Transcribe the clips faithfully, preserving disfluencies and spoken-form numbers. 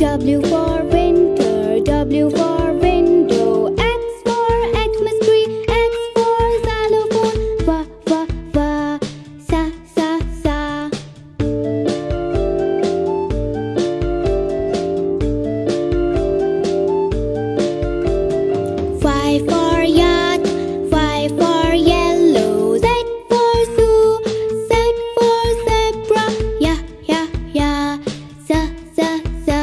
W for winter, W for window. X for Xmas tree, X for xylophone. Wa wa wa, sa sa sa. Y for yacht, Y for yellow. Z for zoo, Z for zebra. Ya ya ya, sa sa sa.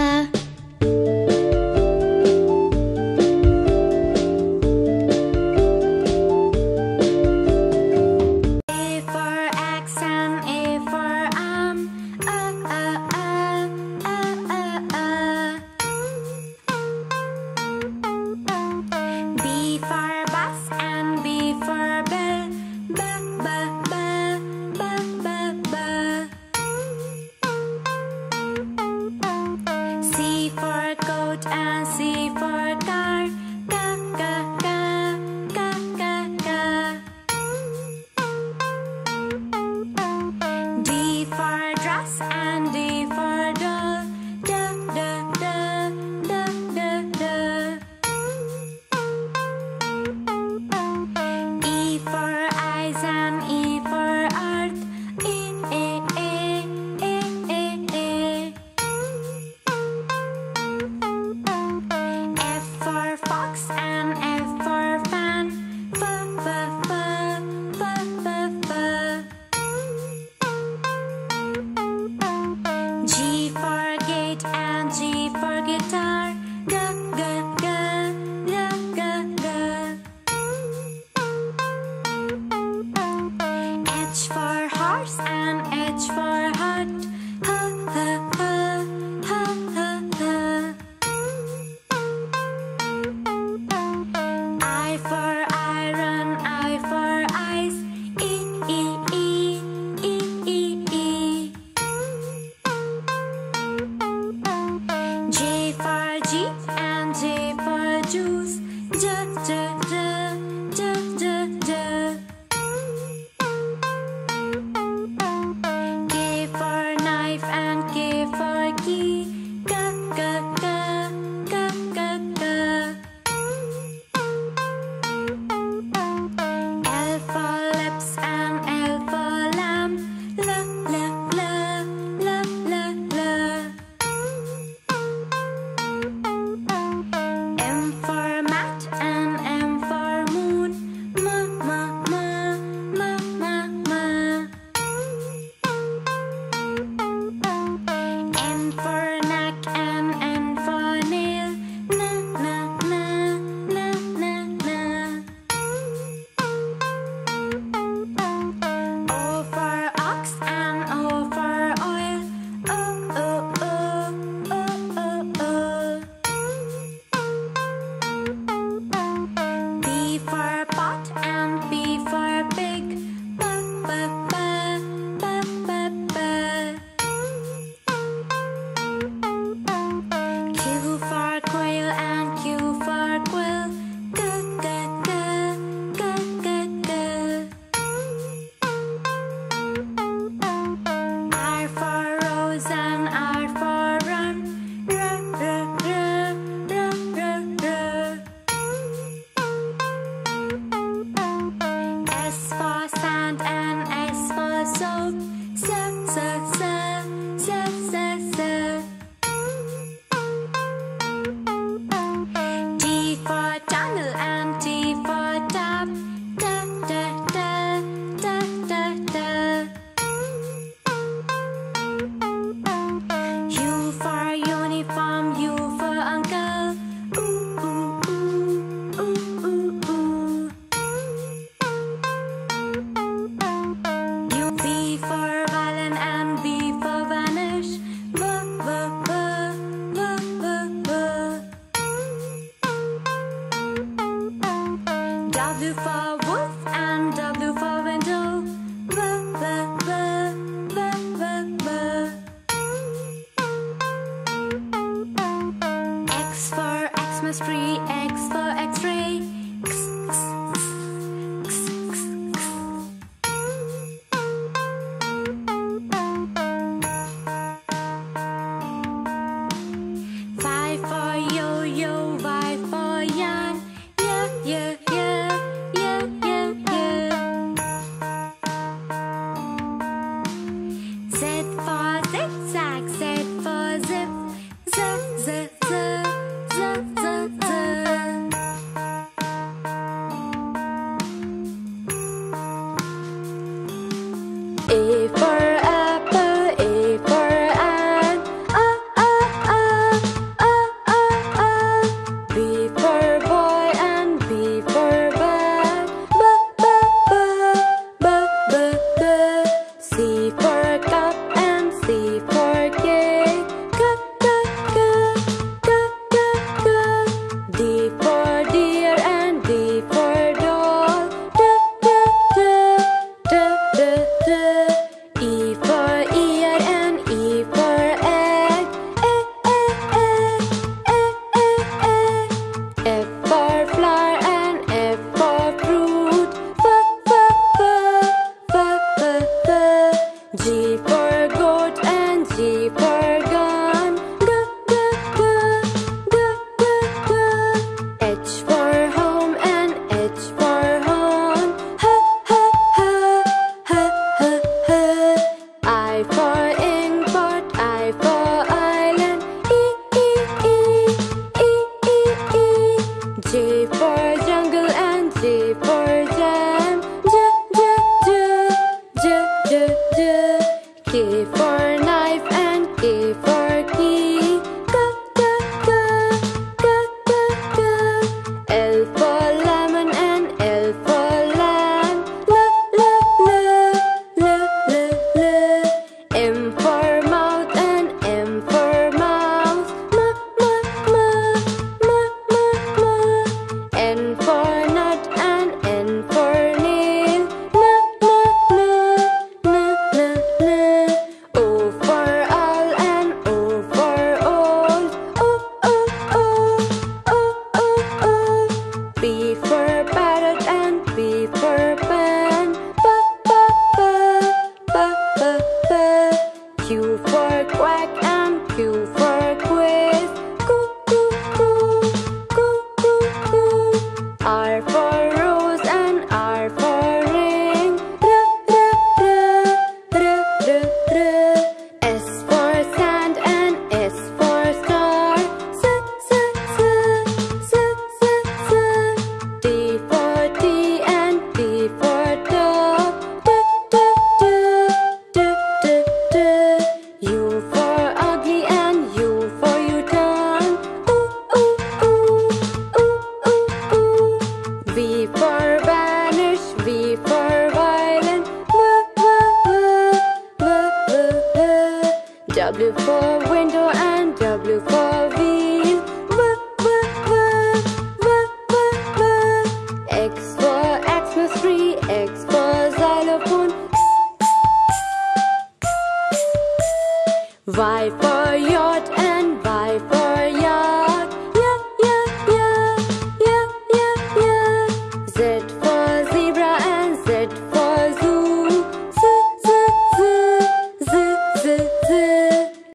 Cup and C for cake, cup, cup, cup.